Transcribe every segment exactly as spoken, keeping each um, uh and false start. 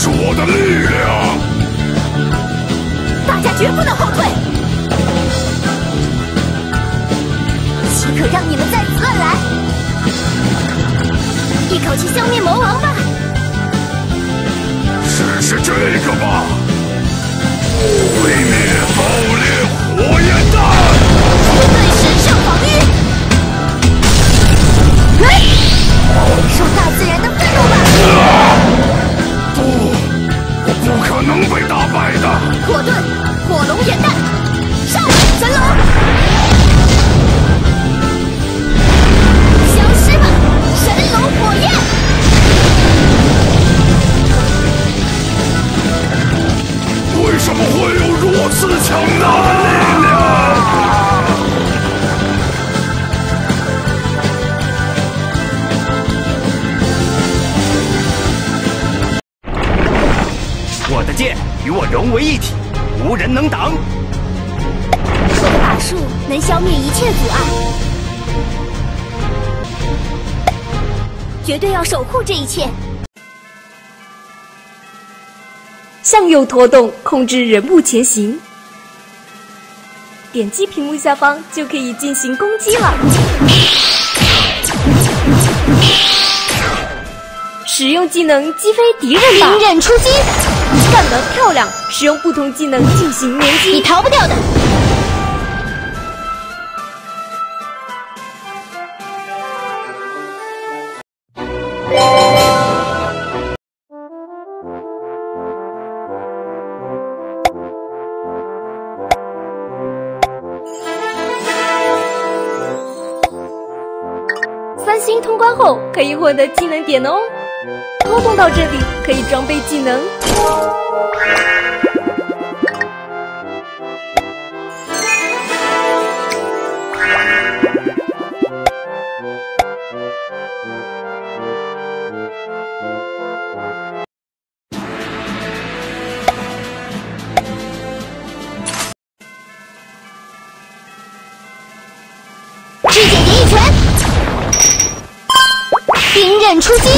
就是我的力量！大家绝不能后退！岂可让你们再此乱来！一口气消灭魔王吧！试试这个吧！毁灭爆裂火焰弹！出对时尚防御！哎！受大自然的愤怒吧！啊 不可能被打败的！火遁，火龙炎弹，上神龙！消失吧，神龙火焰！为什么会有如此强大的力量？我的剑与我融为一体，无人能挡。我的法术能消灭一切阻碍，绝对要守护这一切。向右拖动，控制人物前行。点击屏幕下方就可以进行攻击了。使用技能击飞敌人吧！隐忍出击。 干得漂亮！使用不同技能进行连击，你逃不掉的。三星通关后可以获得技能点哦。 拖动到这里可以装备技能，肢解敌一拳，隐忍出击。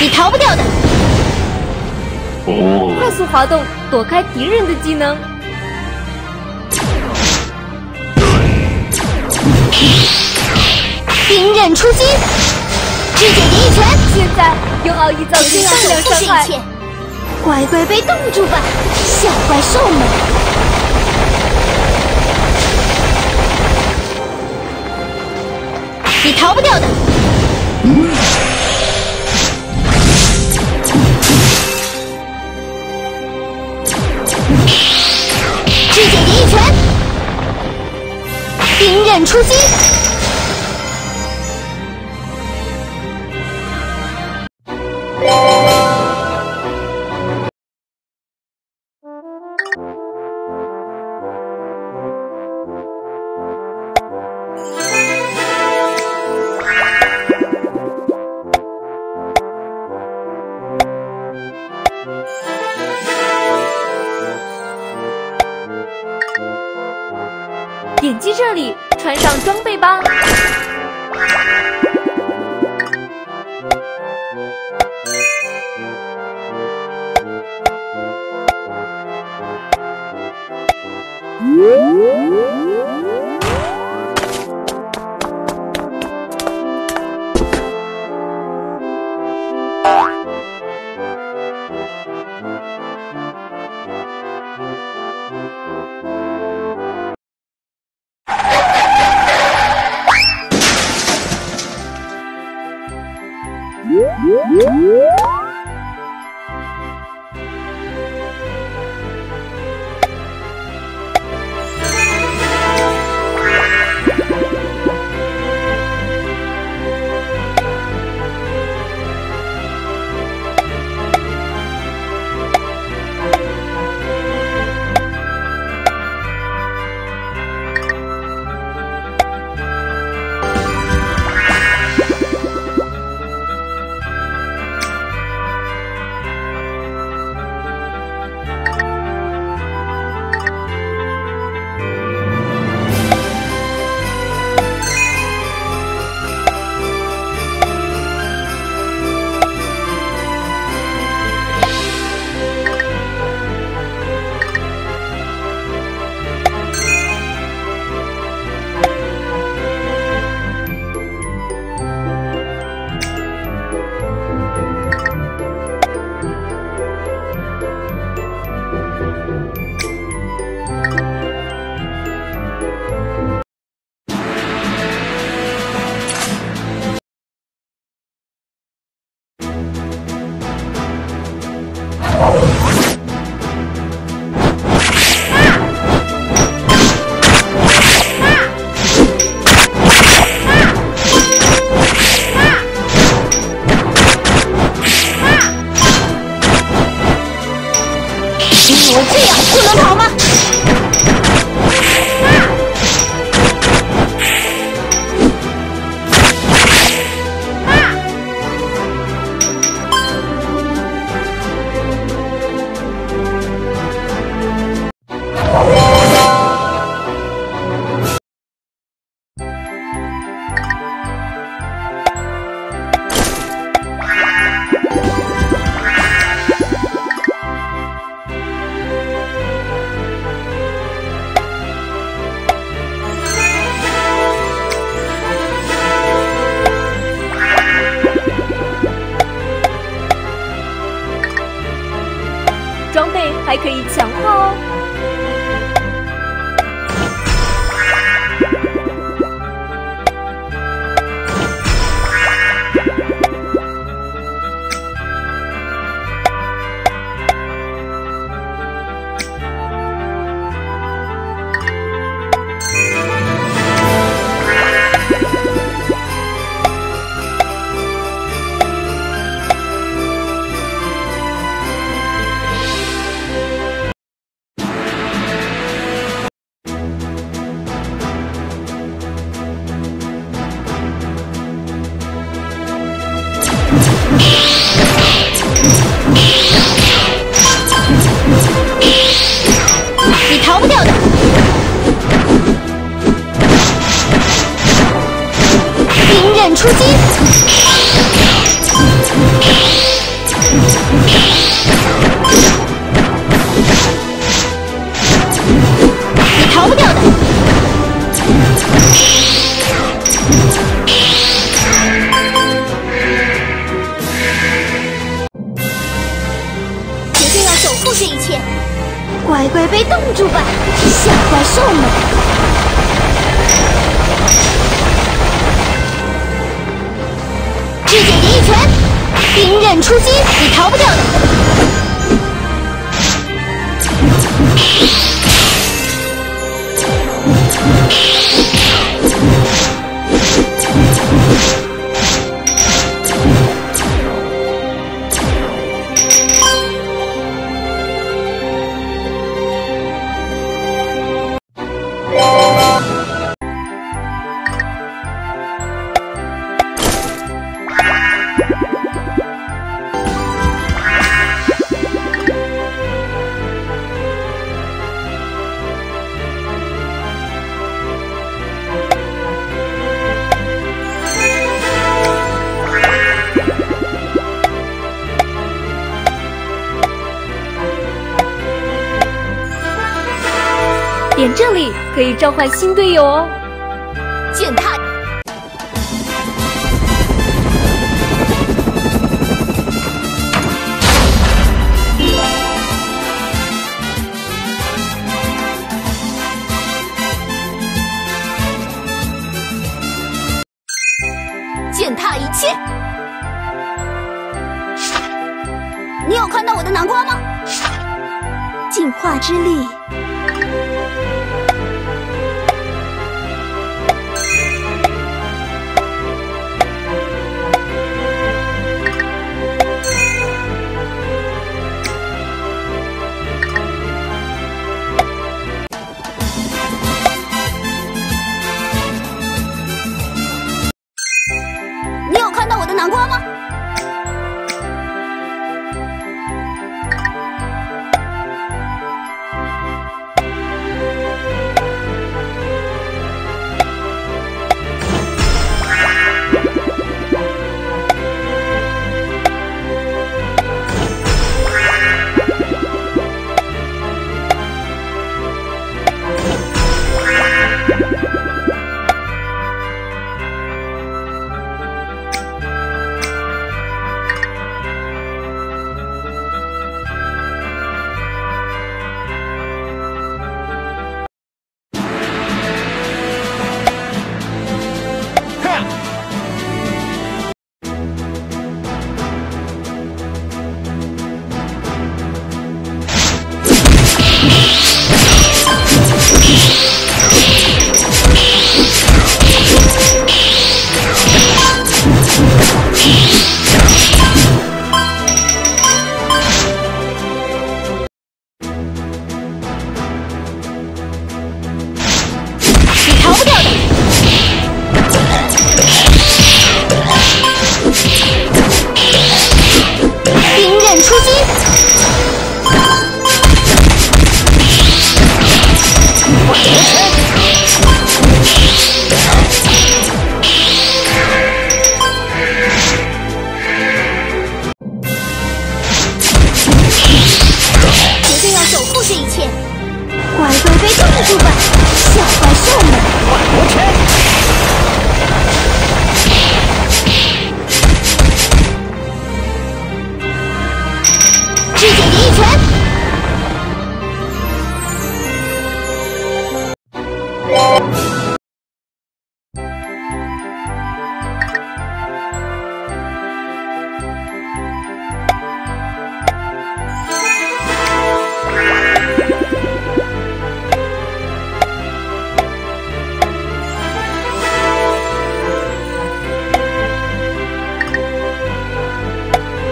你逃不掉的！哦、快速滑动，躲开敌人的技能。隐忍出击，肢解敌一拳。现在用奥义造成大量伤害。乖乖被冻住吧，小怪兽们！ 你逃不掉的！肢解敌一拳，隐忍出击。点击这里，穿上装备吧。可以强化哦。 点这里可以召唤新队友哦，践踏。 之力，你有看到我的南瓜吗？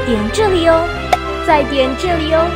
点这里哦，再点这里哦。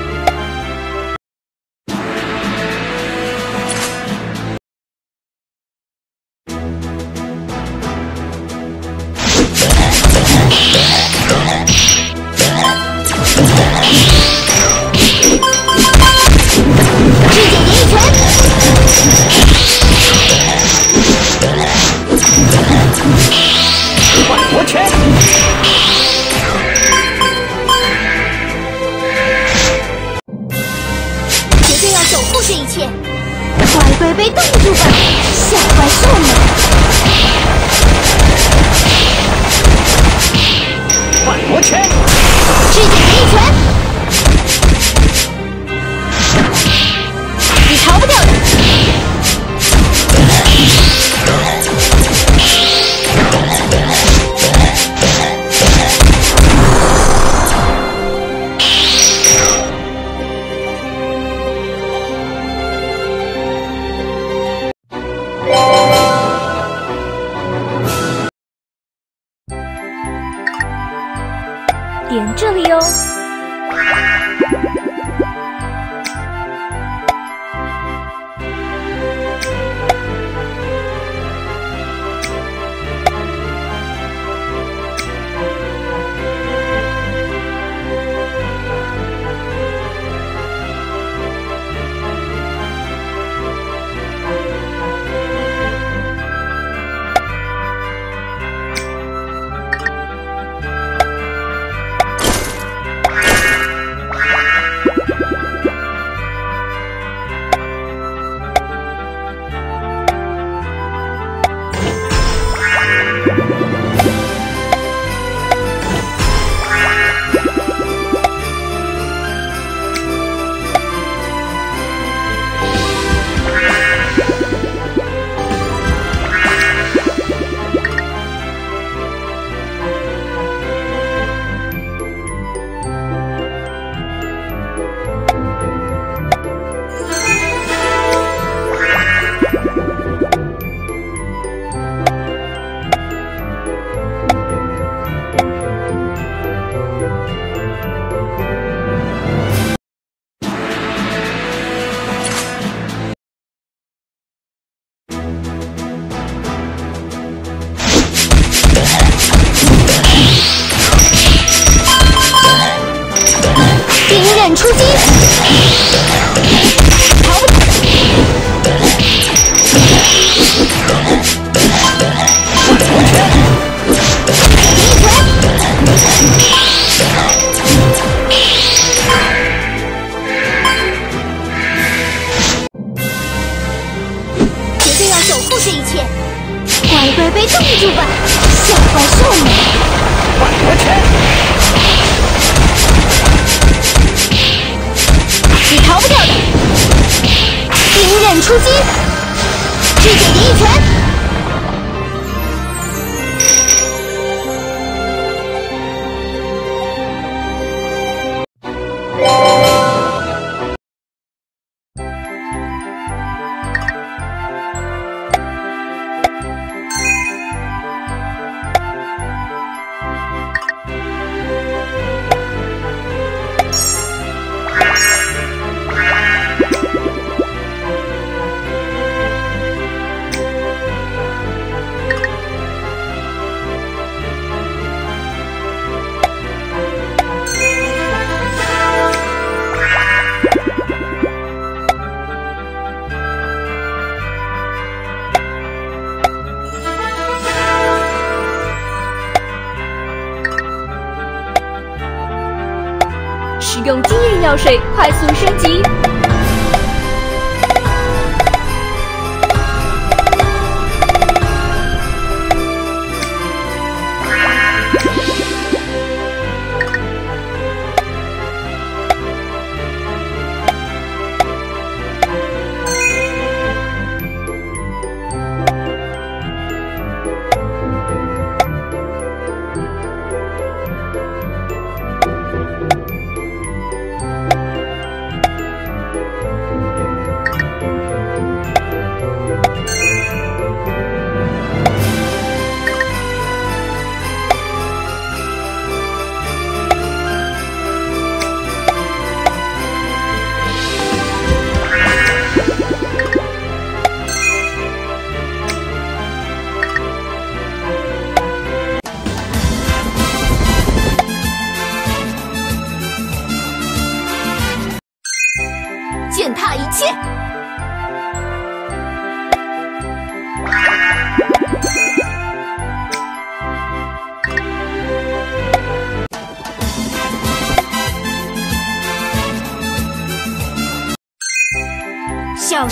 药水快速升级，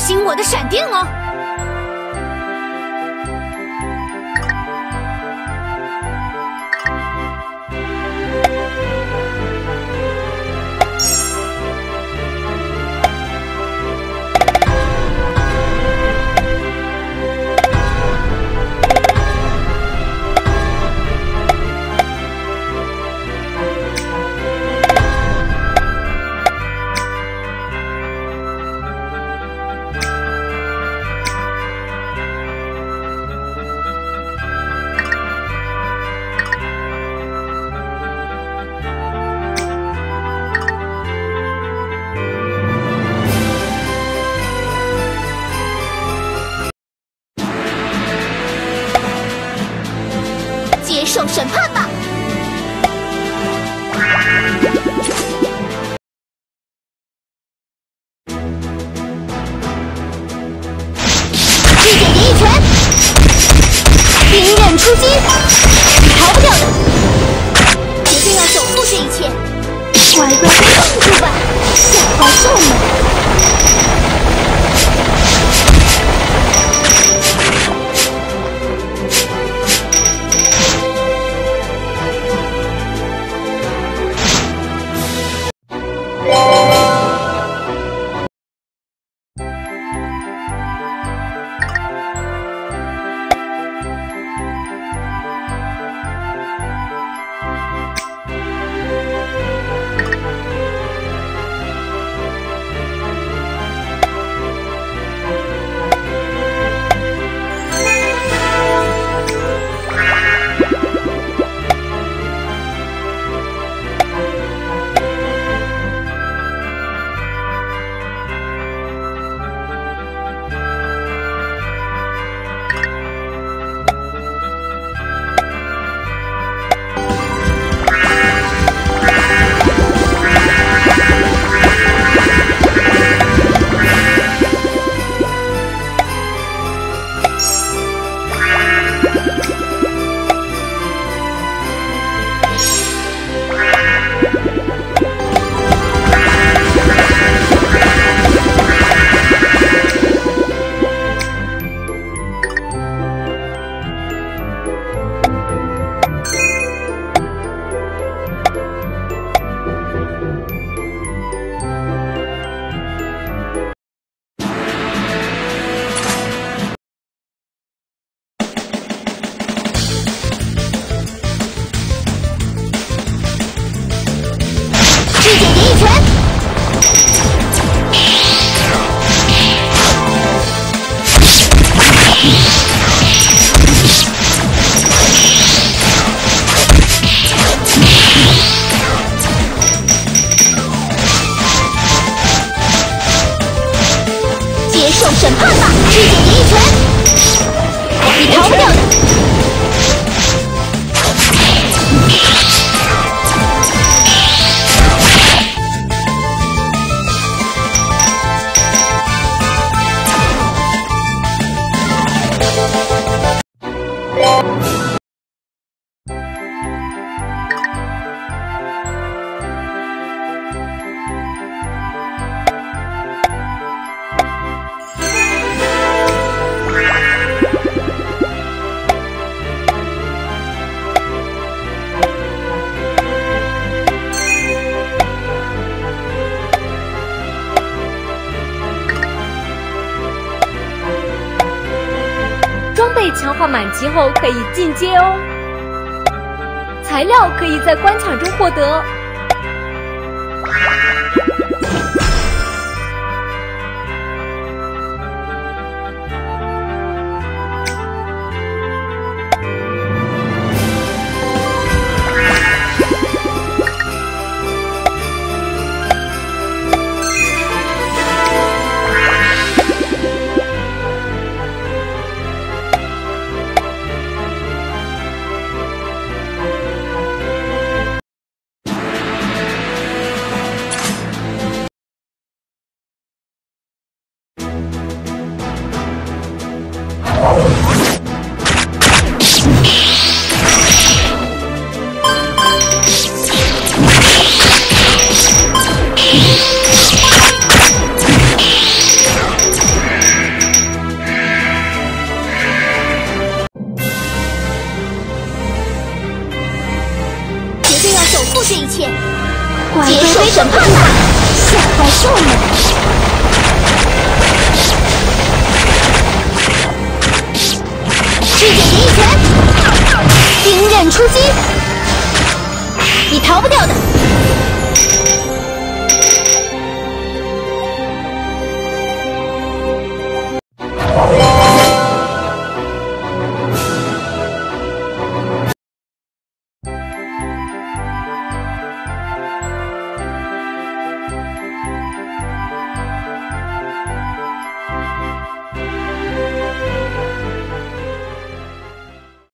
行我的闪电哦！受审判吧！一点点一拳，冰刃出击，逃不掉的！绝对要守护这一切，乖乖的住吧，吓坏兽们！ 审判吧，一点点一拳，你逃不掉的。强化满级后可以进阶哦，材料可以在关卡中获得。释一切，结束审判吧！吓坏兽们！世界第一拳，冰刃出击，你逃不掉的！